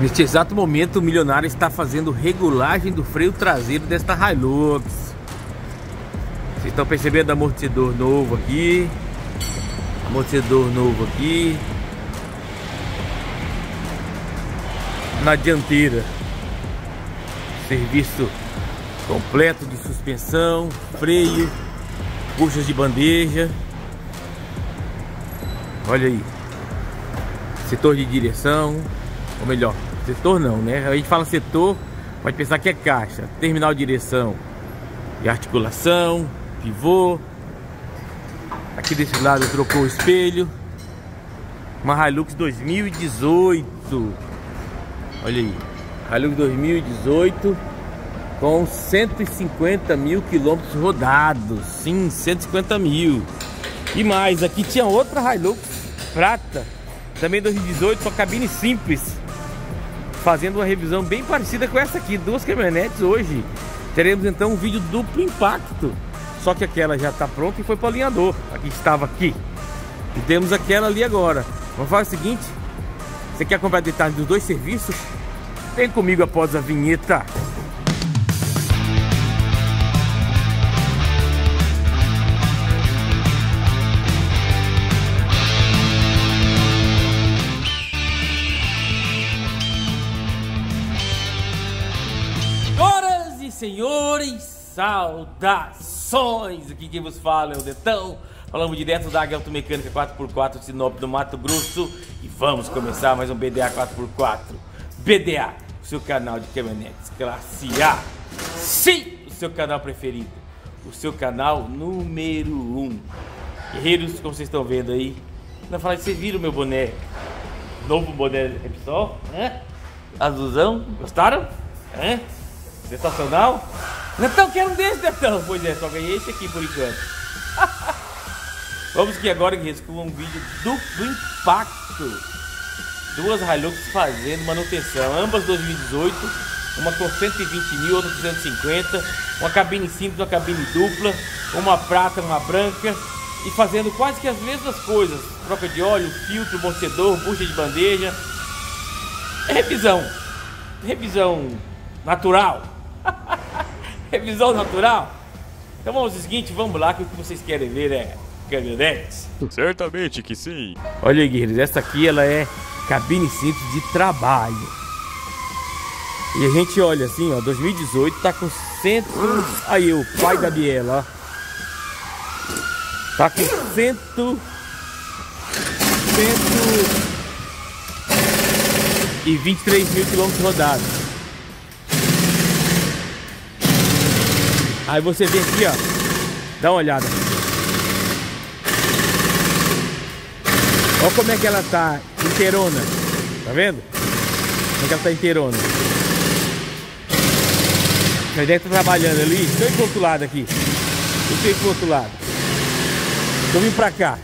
Neste exato momento, o milionário está fazendo regulagem do freio traseiro desta Hilux. Vocês estão percebendo amortecedor novo aqui. Amortecedor novo aqui. Na dianteira, serviço completo de suspensão, freio, buchas de bandeja. Olha aí, setor de direção, ou melhor, setor não, né? A gente fala setor, pode pensar que é caixa, terminal de direção e articulação, pivô. Aqui desse lado trocou o espelho. Uma Hilux 2018. Olha aí, Hilux 2018 com 150 mil quilômetros rodados. Sim, 150 mil. E mais, aqui tinha outra Hilux prata, também 2018, só cabine simples, fazendo uma revisão bem parecida com essa aqui. Duas caminhonetes hoje. Teremos então um vídeo duplo impacto, só que aquela já está pronta e foi para o alinhador. Aqui estava aqui. E temos aquela ali agora. Vamos fazer o seguinte: você quer acompanhar detalhes dos dois serviços? Vem comigo após a vinheta. Senhores, saudações! Aqui quem vos fala é o Detão. Falamos direto da Águia Automecânica 4x4 Sinop do Mato Grosso e vamos começar mais um BDA 4x4. BDA, o seu canal de caminhonetes classe A. Sim, o seu canal preferido, o seu canal número 1. Guerreiros, como vocês estão vendo aí, na falar de vocês viram o meu boné, novo boné Repsol, né? Azulzão, gostaram? Né? Sensacional? Então quero um desse, Detão. Pois é, só ganhei esse aqui por enquanto. Vamos que agora que rescua um vídeo duplo impacto. Duas Hilux fazendo manutenção. Ambas 2018. Uma com 120 mil, outra com 150. Uma cabine simples, uma cabine dupla. Uma prata, uma branca. E fazendo quase que as mesmas coisas. Troca de óleo, filtro, amortecedor, bucha de bandeja. Revisão. Revisão natural. Revisão natural. Então vamos ao seguinte, vamos lá, que o que vocês querem ver é caminhonetes. Certamente que sim. Olha aí, guerreiros, essa aqui ela é cabine simples de trabalho. E a gente olha assim, ó, 2018 tá com 100. Aí o pai da biela, ó, tá com 100. 123 mil quilômetros rodados. Aí você vem aqui, ó, dá uma olhada. Olha como é que ela tá inteirona. Tá vendo? Como é que ela tá inteirona. Você deve estar trabalhando ali. Deixa eu ir pro outro lado aqui. Deixa eu ir pro outro lado. Deixa eu vir pra cá.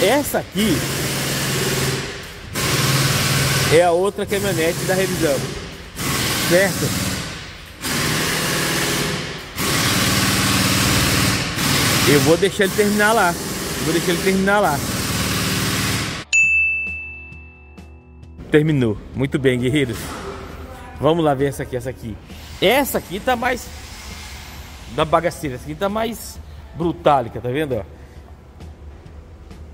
Essa aqui é a outra caminhonete da revisão. Certo? Eu vou deixar ele terminar lá. Terminou. Muito bem, guerreiros. Vamos lá ver essa aqui, Essa aqui tá mais da bagaceira. Essa aqui tá mais brutálica, tá vendo? Ó?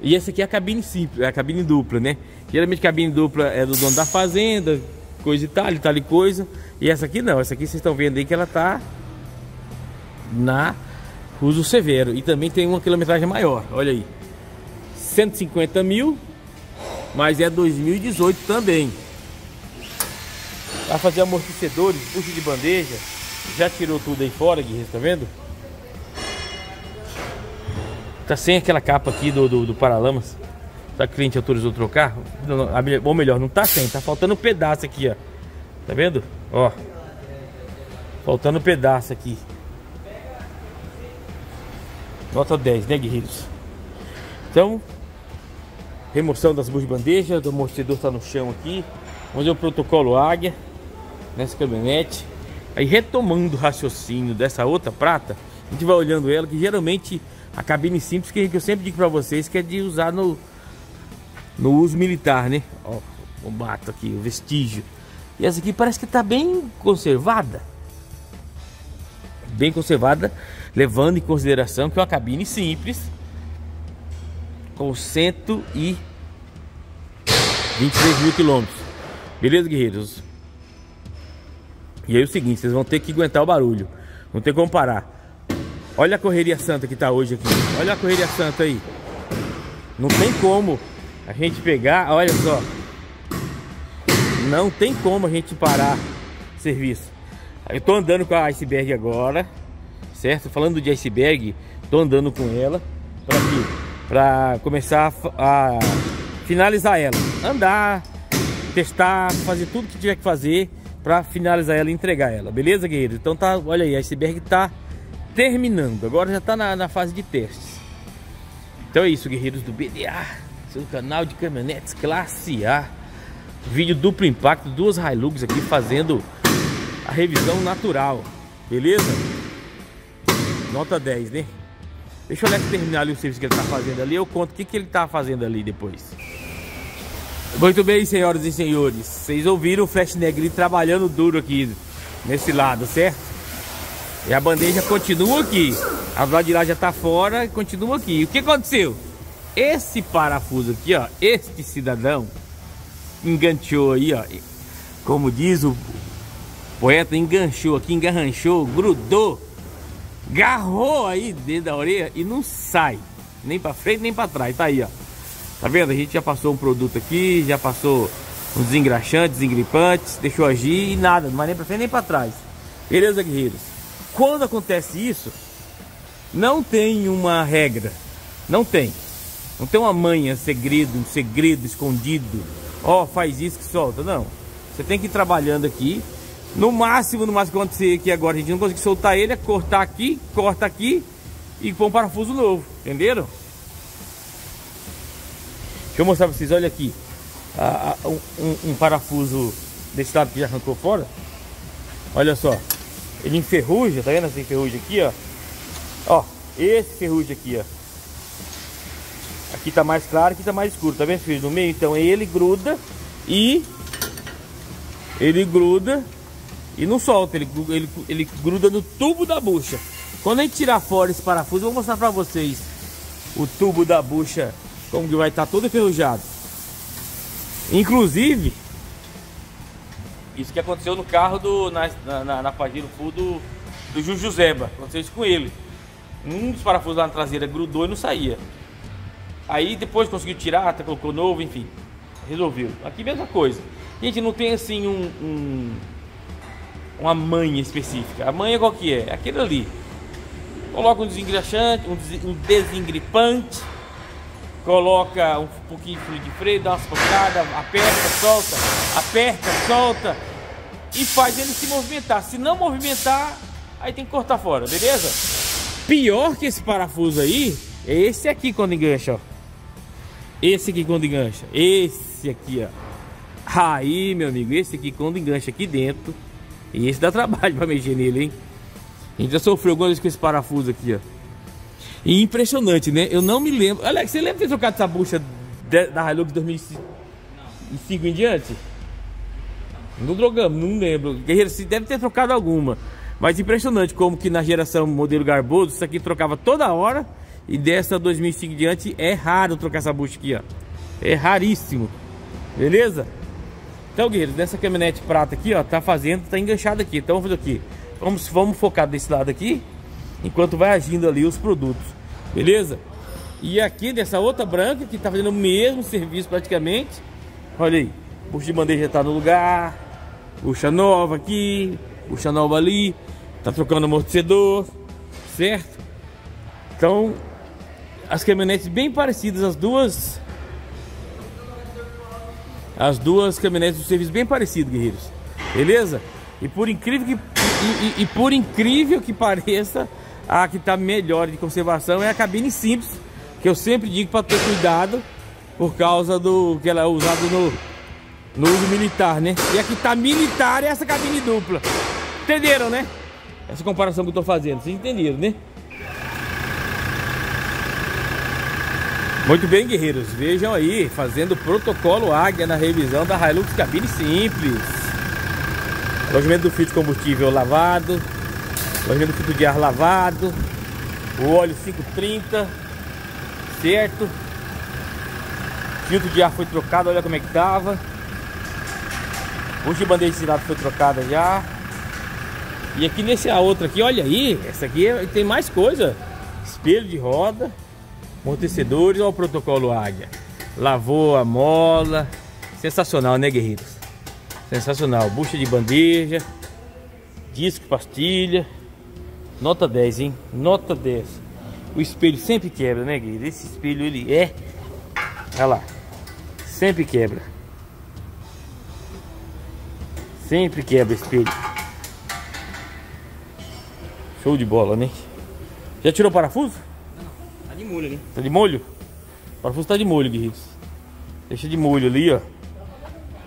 E essa aqui é a cabine simples, é a cabine dupla, né? Geralmente cabine dupla é do dono da fazenda, coisa e tal, coisa. E essa aqui não. Essa aqui vocês estão vendo aí que ela tá na uso severo e também tem uma quilometragem maior. Olha aí, 150 mil, mas é 2018 também. Vai fazer amortecedores, puxa de bandeja. Já tirou tudo aí fora, guerreiro, tá vendo? Tá sem aquela capa aqui do paralamas. Tá, cliente autorizou trocar? Ou melhor, não tá sem, tá faltando um pedaço aqui, ó. Tá vendo? Ó, faltando um pedaço aqui. Nota 10, né, guerreiros? Então, remoção das buchas de bandeja, do amortecedor tá no chão aqui. Onde é o protocolo Águia nessa caminhonete. Aí, retomando o raciocínio dessa outra prata, a gente vai olhando ela, que geralmente a cabine simples, que eu sempre digo pra vocês, que é de usar no uso militar, né? Ó, o mato aqui, o vestígio. E essa aqui parece que tá bem conservada. Bem conservada, levando em consideração que é uma cabine simples. Com 123 mil quilômetros. Beleza, guerreiros? E aí é o seguinte, vocês vão ter que aguentar o barulho. Não tem como parar. Olha a correria santa que tá hoje aqui. Olha a correria santa aí. Não tem como a gente pegar, olha só. Não tem como a gente parar serviço. Eu tô andando com a iceberg agora, certo? Falando de iceberg, tô andando com ela pra aqui, pra começar a finalizar ela. Andar, testar, fazer tudo que tiver que fazer pra finalizar ela e entregar ela. Beleza, guerreiro? Então tá, olha aí, a iceberg tá terminando. Agora já tá na fase de testes. Então é isso, guerreiros do BDA, seu canal de caminhonetes classe A. Vídeo duplo impacto, duas Hilux aqui fazendo a revisão natural. Beleza? Nota 10, né? Deixa eu olhar, terminar ali o serviço que ele tá fazendo ali. Eu conto o que ele tá fazendo ali depois. Muito bem, senhoras e senhores, vocês ouviram o Flash Negri trabalhando duro aqui nesse lado, certo? E a bandeja continua aqui. A do lado de lá já tá fora e continua aqui. E o que aconteceu? Esse parafuso aqui, ó, este cidadão enganchou aí, ó. Como diz o poeta, enganchou aqui, engarranchou, grudou, garrou aí dentro da orelha e não sai. Nem pra frente, nem pra trás. Tá aí, ó. Tá vendo? A gente já passou um produto aqui, já passou um desengraxante, desengripantes, deixou agir e nada, não vai nem pra frente nem pra trás. Beleza, guerreiros? Quando acontece isso, não tem uma regra, não tem. Não tem uma manha, segredo, um segredo escondido. Ó, faz isso que solta, não. Você tem que ir trabalhando aqui. No máximo que acontecer aqui agora, a gente não conseguir soltar ele, é cortar aqui, corta aqui e põe um parafuso novo, entenderam? Deixa eu mostrar pra vocês, olha aqui, um parafuso desse lado que já arrancou fora. Olha só, ele enferruja, tá vendo essa enferruja aqui, ó? Ó, esse ferrugem aqui, ó. Aqui tá mais claro, aqui tá mais escuro, tá vendo esse ferrugem no meio? Então ele gruda e não solta, ele gruda no tubo da bucha. Quando a gente tirar fora esse parafuso, eu vou mostrar pra vocês o tubo da bucha, como que vai estar todo enferrujado. Inclusive, isso que aconteceu no carro do na Pajero Full do Jujuzeba. Aconteceu isso com ele. Um dos parafusos lá na traseira grudou e não saía. Aí depois conseguiu tirar, até colocou novo, enfim, resolveu. Aqui mesma coisa. Gente, não tem assim uma manha específica. A manha qual que é? Aquele ali. Coloca um desengraxante, um desengripante. Coloca um pouquinho de fluido de freio, dá umas pancadas, aperta, solta e faz ele se movimentar. Se não movimentar, aí tem que cortar fora, beleza? Pior que esse parafuso aí, é esse aqui quando engancha, ó. Esse aqui quando engancha, esse aqui, ó. Aí, meu amigo, esse aqui quando engancha aqui dentro, e esse dá trabalho pra mexer nele, hein? A gente já sofreu algumas vezes com esse parafuso aqui, ó. E impressionante, né? Eu não me lembro. Alex, você lembra de ter trocado essa bucha da Hilux 2005 em diante? Não trocamos, não lembro. Guerreiro, você deve ter trocado alguma. Mas impressionante como que na geração modelo Garboso, isso aqui trocava toda hora. E dessa 2005 em diante é raro trocar essa bucha aqui, ó. É raríssimo. Beleza? Então, guerreiros, nessa caminhonete prata aqui, ó, tá enganchada aqui. Então vamos fazer o quê? Vamos focar desse lado aqui, enquanto vai agindo ali os produtos, beleza? E aqui dessa outra branca que tá fazendo o mesmo serviço praticamente. Olha aí, puxa de bandeja tá no lugar, puxa nova aqui, puxa nova ali, tá trocando amortecedor, certo? Então, as caminhonetes bem parecidas, as duas caminhonetes do serviço bem parecido, guerreiros, beleza? E por incrível que pareça, a que está melhor de conservação é a cabine simples, que eu sempre digo para ter cuidado, por causa do que ela é usada no uso militar, né? E a que está militar é essa cabine dupla. Entenderam, né? Essa comparação que eu estou fazendo, vocês entenderam, né? Muito bem, guerreiros, vejam aí, fazendo protocolo Águia na revisão da Hilux cabine simples. Alojamento do filtro de combustível lavado, alojamento do filtro de ar lavado, o óleo 530, certo? Filtro de ar foi trocado, olha como é que tava. O gibandeiro de cilado foi trocado já. E aqui nessa outra aqui, olha aí, essa aqui tem mais coisa. Espelho de roda, amortecedores, olha o protocolo Águia. Lavou a mola. Sensacional, né, guerreiros? Sensacional. Bucha de bandeja, disco, pastilha. Nota 10, hein? Nota 10. O espelho sempre quebra, né, guerreiros? Esse espelho, ele é... Olha lá. Sempre quebra. Sempre quebra espelho. Show de bola, né? Já tirou o parafuso? Não, tá de molho ali. Tá de molho? O parafuso tá de molho, guerreiros. Deixa de molho ali, ó.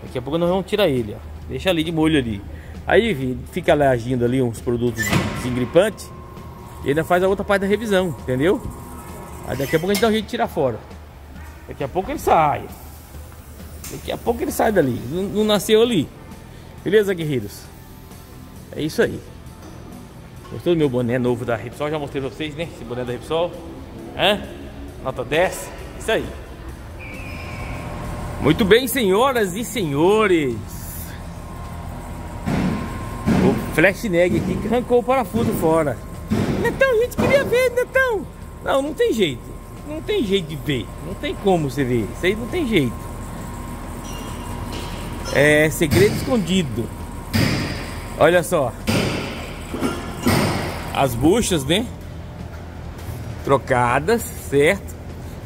Daqui a pouco nós vamos tirar ele, ó. Deixa ali de molho ali. Aí fica lá agindo ali uns produtos desengripantes. E ainda faz a outra parte da revisão, entendeu? Aí daqui a pouco a gente dá um jeito de tirar fora. Daqui a pouco ele sai. Daqui a pouco ele sai dali. Não nasceu ali. Beleza, guerreiros? É isso aí. Gostou do meu boné novo da Repsol? Já mostrei pra vocês, né? Esse boné da Repsol. Hã? Nota 10. Isso aí. Muito bem, senhoras e senhores. O Flash Negri aqui que arrancou o parafuso fora. Detão, a gente queria ver, Detão. Não, não tem jeito. Não tem jeito de ver. Não tem como você ver. Isso aí não tem jeito. É segredo escondido. Olha só. As buchas, né? Trocadas, certo?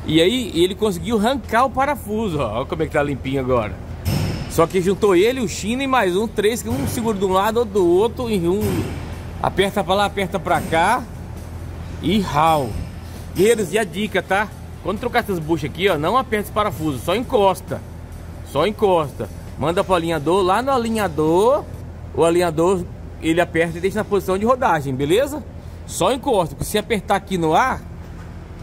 E aí ele conseguiu arrancar o parafuso, ó. Olha como é que tá limpinho agora. Só que juntou ele, o China e mais um, três, que um segura de um lado, outro do outro, e um aperta pra lá, aperta pra cá. E rau. Guerreiros, e a dica, tá? Quando trocar essas buchas aqui, ó, não aperta esse parafuso, só encosta. Só encosta. Manda pro alinhador, lá no alinhador, o alinhador... Ele aperta e deixa na posição de rodagem, beleza? Só encosta, porque se apertar aqui no ar,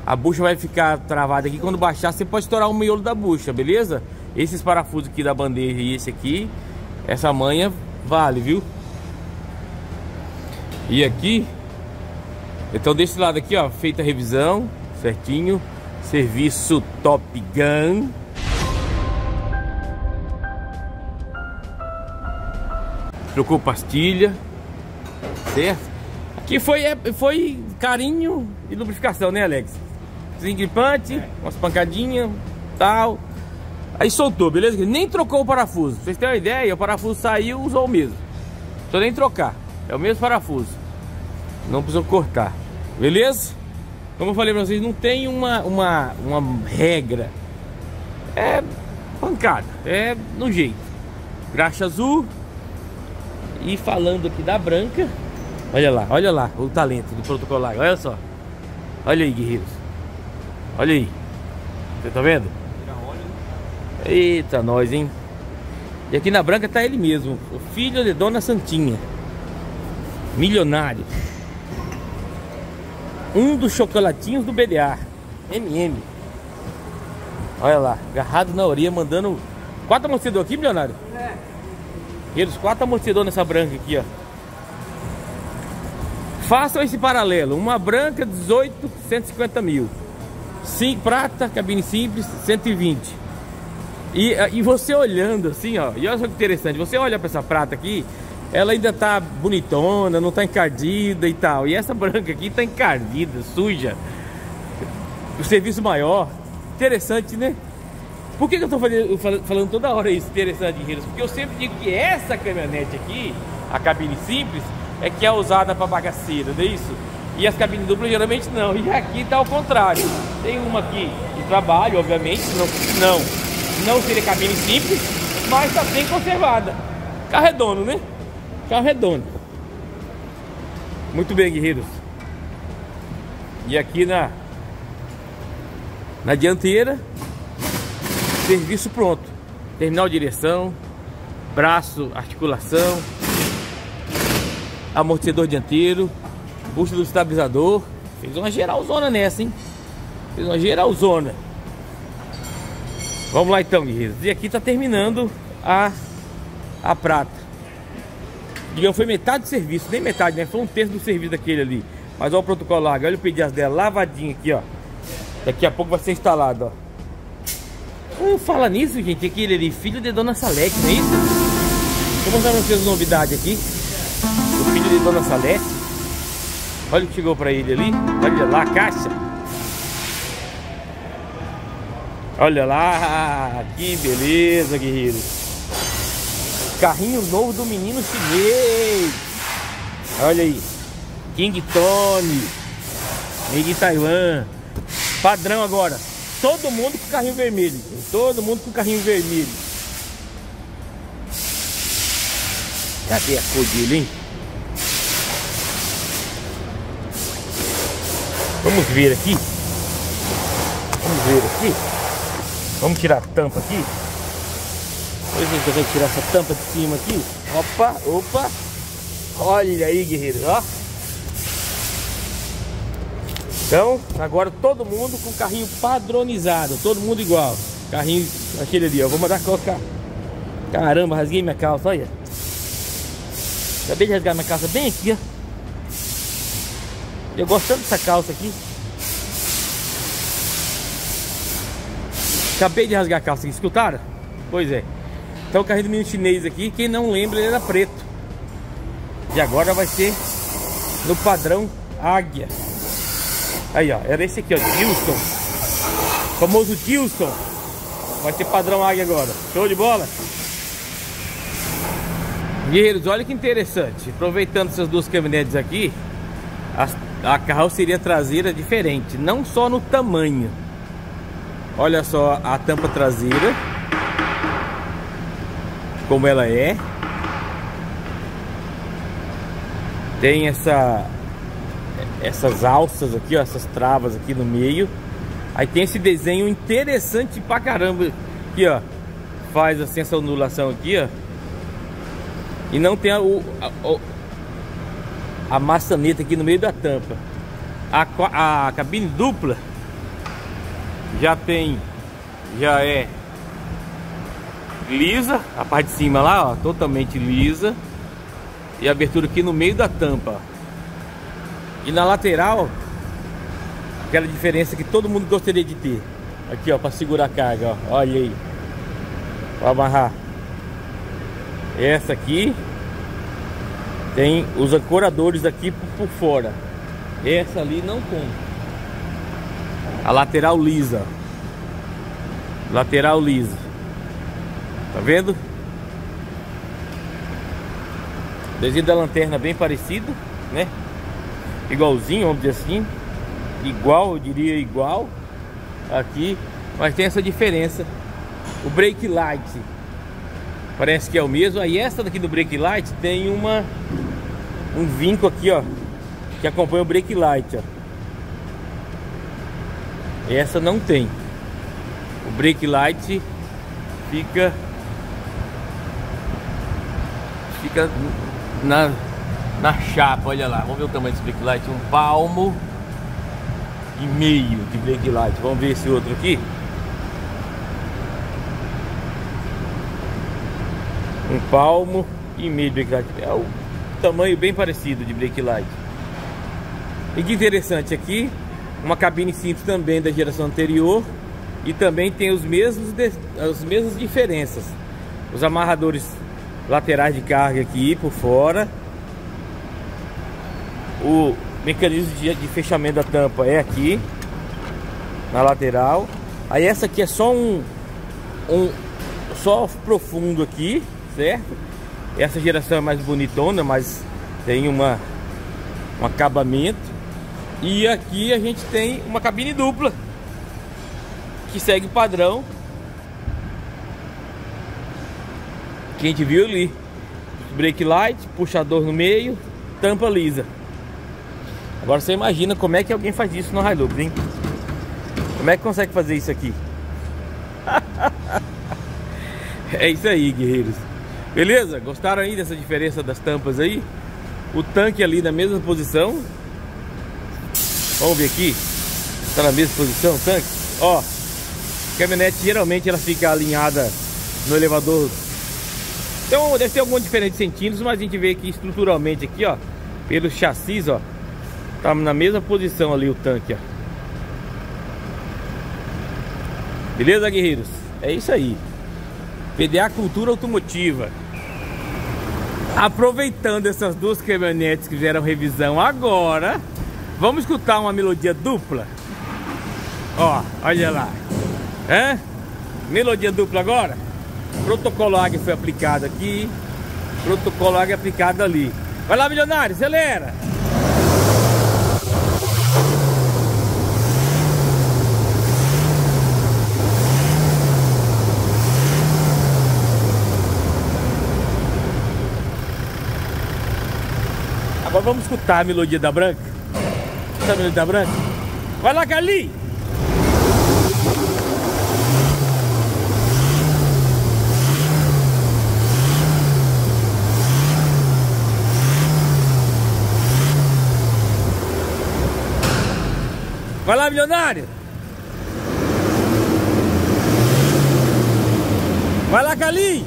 a bucha vai ficar travada aqui. Quando baixar, você pode estourar o miolo da bucha, beleza? Esses parafusos aqui da bandeja e esse aqui, essa manha vale, viu? E aqui, então desse lado aqui, ó, feita a revisão, certinho. Serviço Top Gun. Trocou pastilha, certo? Aqui foi carinho e lubrificação, né, Alex? Desengripante, umas pancadinhas, tal. Aí soltou, beleza? Nem trocou o parafuso. Vocês têm uma ideia, o parafuso saiu, usou o mesmo. Não precisou nem trocar, é o mesmo parafuso. Não precisou cortar, beleza? Como eu falei pra vocês, não tem uma regra. É pancada, é no jeito. Graxa azul. E falando aqui da branca, olha lá o talento do protocolo Águia, olha só. Olha aí, guerreiros. Olha aí. Você tá vendo? Eita, nós, hein? E aqui na branca tá ele mesmo, o filho de Dona Santinha. Milionário. Um dos chocolatinhos do BDA. MM. Olha lá, agarrado na orelha, mandando... 4 amortecedores aqui, milionário? É. Guerreiros, 4 amortecedores nessa branca aqui, ó. Façam esse paralelo. Uma branca, 18, 150 mil. Prata, cabine simples, 120. E você olhando assim, ó. E olha só que interessante. Você olha pra essa prata aqui, ela ainda tá bonitona, não tá encardida e tal. E essa branca aqui tá encardida, suja. O serviço maior. Interessante, né? Por que eu tô falando toda hora isso, interessante, guerreiros? Porque eu sempre digo que essa caminhonete aqui, a cabine simples, é que é usada para bagaceira, não é isso? E as cabines duplas geralmente não. E aqui tá ao contrário. Tem uma aqui de trabalho, obviamente, não seria cabine simples, mas tá bem conservada. Carro redondo, né? Carro redondo. Muito bem, guerreiros. E aqui na dianteira... Serviço pronto, terminal de direção, braço, articulação, amortecedor dianteiro, bucha do estabilizador. Fez uma geralzona nessa, hein? Fez uma geralzona. Vamos lá então, guerreiros. E aqui tá terminando a prata. Digamos, foi metade do serviço. Nem metade, né? Foi um terço do serviço daquele ali. Mas olha o protocolo águia. Olha o pedido dela lavadinha aqui, ó. Daqui a pouco vai ser instalado, ó. Fala nisso, gente. Aquele ali, filho de Dona Salete, não é isso? Vou mostrar pra vocês uma novidade aqui. O filho de Dona Salete. Olha o que chegou pra ele ali. Olha lá a caixa. Olha lá. Que beleza, guerreiro. Carrinho novo do menino chinês. Olha aí. King Tony. Made in Taiwan. Padrão agora. Todo mundo com carrinho vermelho. Todo mundo com carrinho vermelho. Cadê a cor dele, hein? Vamos ver aqui. Vamos ver aqui. Vamos tirar a tampa aqui. Pois a gente vai tirar essa tampa de cima aqui. Opa, opa. Olha aí, guerreiros, ó. Então, agora todo mundo com carrinho padronizado, todo mundo igual. Carrinho, aquele ali, ó, vou mandar colocar. Caramba, rasguei minha calça, olha. Acabei de rasgar minha calça bem aqui, ó. Eu gosto tanto dessa calça aqui. Acabei de rasgar a calça aqui, escutaram? Pois é. Então o carrinho do menino chinês aqui, quem não lembra, ele era preto. E agora vai ser no padrão águia. Aí, ó, era esse aqui, ó, Dilson. Famoso Dilson. Vai ter padrão águia agora. Show de bola. Guerreiros, olha que interessante. Aproveitando essas duas caminhonetes aqui, a carroceria traseira é diferente. Não só no tamanho. Olha só a tampa traseira, como ela é. Tem essas alças aqui, ó, essas travas aqui no meio. Aí tem esse desenho interessante pra caramba aqui, ó. Faz assim essa ondulação aqui, ó. E não tem a maçaneta aqui no meio da tampa. A cabine dupla já é lisa, a parte de cima lá, ó, totalmente lisa. E a abertura aqui no meio da tampa, ó. E na lateral, aquela diferença que todo mundo gostaria de ter. Aqui, ó, para segurar a carga, ó. Olha aí. Para amarrar. Essa aqui tem os ancoradores aqui por fora. Essa ali não tem. A lateral lisa. Lateral lisa. Tá vendo? O desenho da lanterna bem parecido, né? Igualzinho, vamos dizer assim. Igual, eu diria igual. Aqui, mas tem essa diferença. O brake light parece que é o mesmo. Aí essa daqui do brake light tem um vinco aqui, ó, que acompanha o brake light, ó. Essa não tem. O brake light Fica na chapa, olha lá. Vamos ver o tamanho desse brake light. 1,5 palmos de brake light. Vamos ver esse outro aqui. 1,5 palmos de brake light. É o tamanho bem parecido de brake light. E que interessante aqui, uma cabine simples também da geração anterior. E também tem as mesmas diferenças. Os amarradores laterais de carga aqui por fora. O mecanismo de fechamento da tampa é aqui na lateral. Aí essa aqui é só um profundo aqui, certo? Essa geração é mais bonitona, mas tem um acabamento. E aqui a gente tem uma cabine dupla que segue o padrão que a gente viu ali. Brake light, puxador no meio, tampa lisa. Agora você imagina como é que alguém faz isso no Hilux, hein? Como é que consegue fazer isso aqui? É isso aí, guerreiros. Beleza? Gostaram aí dessa diferença das tampas aí? O tanque ali na mesma posição. Vamos ver aqui. Tá na mesma posição o tanque? Ó. caminhonete geralmente ela fica alinhada no elevador. Então deve ter alguma diferença de centímetros, mas a gente vê que estruturalmente aqui, ó, pelo chassis, ó, tá na mesma posição ali o tanque, ó. Beleza, guerreiros? É isso aí. PDA Cultura Automotiva. Aproveitando essas duas caminhonetes que fizeram revisão agora, vamos escutar uma melodia dupla. Ó, olha lá. Hã? Melodia dupla agora. Protocolo Águia foi aplicado aqui. Protocolo Águia aplicado ali. Vai lá, milionário, acelera! Agora vamos escutar a melodia da branca. Essa melodia da branca. Vai lá, Carli! Vai lá, milionário! Vai lá, Carli!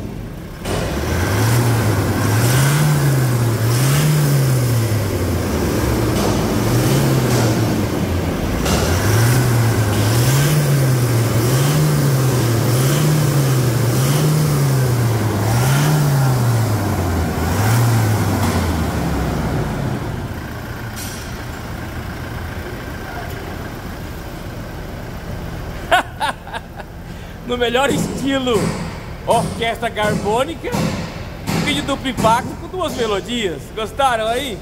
No melhor estilo orquestra carbônica, vídeo duplo impacto com duas melodias. Gostaram aí?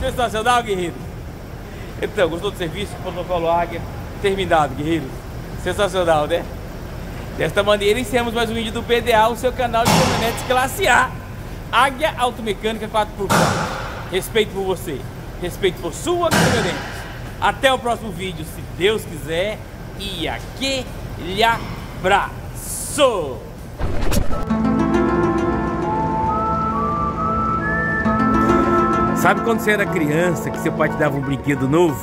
Sensacional, guerreiros. Então, gostou do serviço? Protocolo Águia terminado, guerreiros. Sensacional, né? Desta maneira iniciamos mais um vídeo do PDA, o seu canal de caminhonetes classe A, Águia Automecânica 4x4. Respeito por você, respeito por sua caminhonete. Até o próximo vídeo, se Deus quiser. E aquele abraço! Sabe quando você era criança que seu pai te dava um brinquedo novo?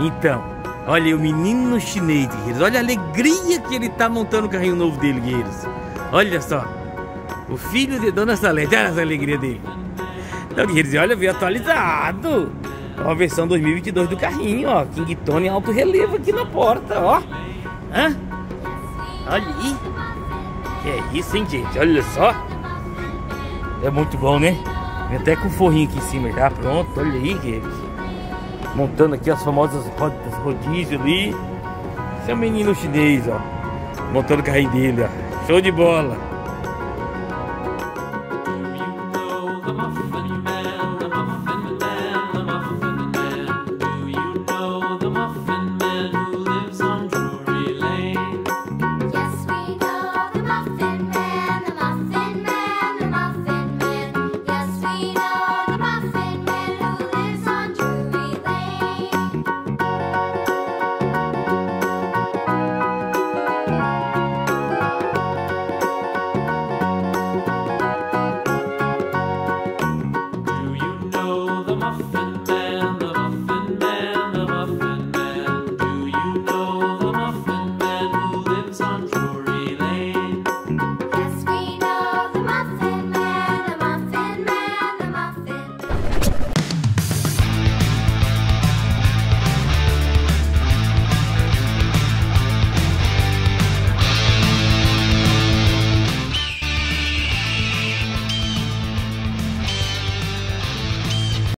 Então, olha o menino chinês, guerreiros. Olha a alegria que ele tá montando o carrinho novo dele, guerreiros. Olha só, o filho de Dona Salete, olha essa alegria dele. Então, guerreiros, olha, veio atualizado. Ó, a versão 2022 do carrinho, ó. King Tony alto relevo aqui na porta, ó. Hã? Olha aí. Que é isso, hein, gente? Olha só. É muito bom, né? Vem até com o forrinho aqui em cima já. Pronto, olha aí, guerreiros. Montando aqui as famosas rodízio ali. Esse é o menino chinês, ó. Montando o carrinho dele, ó. Show de bola.